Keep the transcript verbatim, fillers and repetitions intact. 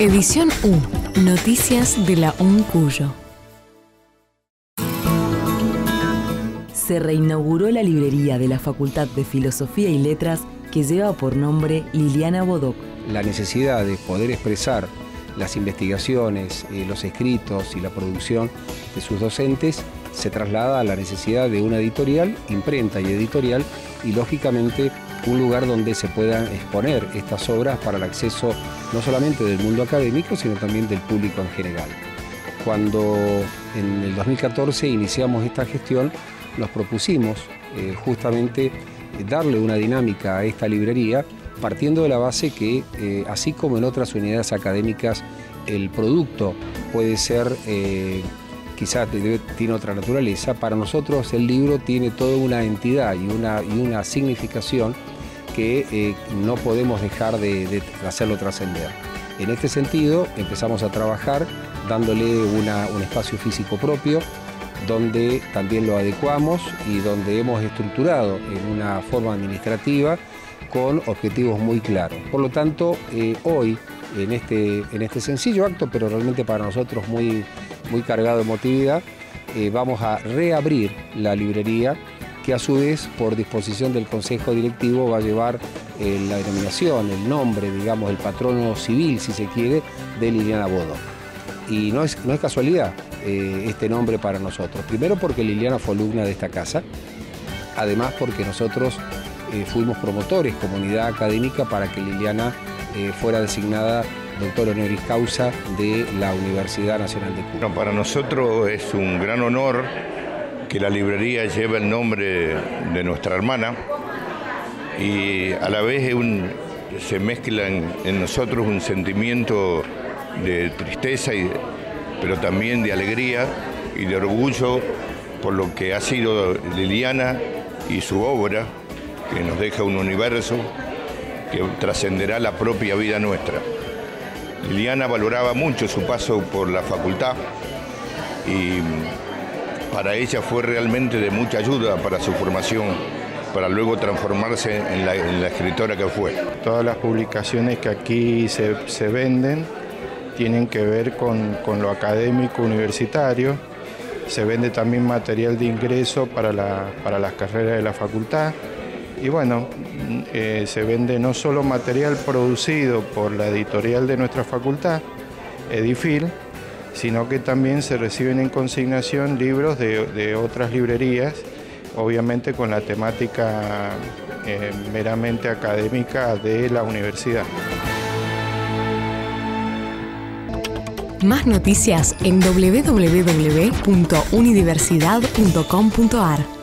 Edición U. Noticias de la UNCuyo. Se reinauguró la librería de la Facultad de Filosofía y Letras que lleva por nombre Liliana Bodoc. La necesidad de poder expresar las investigaciones, eh, los escritos y la producción de sus docentes se traslada a la necesidad de una editorial, imprenta y editorial, y lógicamente un lugar donde se puedan exponer estas obras para el acceso no solamente del mundo académico, sino también del público en general. Cuando en el dos mil catorce iniciamos esta gestión, nos propusimos eh, justamente eh, darle una dinámica a esta librería, partiendo de la base que, eh, así como en otras unidades académicas, el producto puede ser, eh, quizás tiene otra naturaleza, para nosotros el libro tiene toda una entidad y una, y una significación que eh, no podemos dejar de, de hacerlo trascender. En este sentido, empezamos a trabajar dándole una, un espacio físico propio, donde también lo adecuamos y donde hemos estructurado en una forma administrativa con objetivos muy claros. Por lo tanto, eh, hoy, en este, en este sencillo acto, pero realmente para nosotros muy, muy cargado de emotividad, eh, vamos a reabrir la librería, que a su vez, por disposición del Consejo Directivo, va a llevar eh, la denominación, el nombre, digamos, el patrono civil, si se quiere, de Liliana Bodoc. Y no es, no es casualidad eh, este nombre para nosotros. Primero porque Liliana fue alumna de esta casa, además porque nosotros Eh, fuimos promotores, comunidad académica, para que Liliana eh, fuera designada doctora honoris causa de la Universidad Nacional de Cuyo. No, para nosotros es un gran honor que la librería lleve el nombre de nuestra hermana, y a la vez un, se mezcla en, en nosotros un sentimiento de tristeza, y, pero también de alegría y de orgullo por lo que ha sido Liliana y su obra, que nos deja un universo que trascenderá la propia vida nuestra. Liliana valoraba mucho su paso por la facultad y para ella fue realmente de mucha ayuda para su formación, para luego transformarse en la, en la escritora que fue. Todas las publicaciones que aquí se, se venden tienen que ver con, con lo académico universitario. Se vende también material de ingreso para, la, para las carreras de la facultad. Y bueno, eh, se vende no solo material producido por la editorial de nuestra facultad, Edifil, sino que también se reciben en consignación libros de, de otras librerías, obviamente con la temática eh, meramente académica de la universidad. Más noticias en doble u doble u doble u punto unidiversidad punto com punto ar.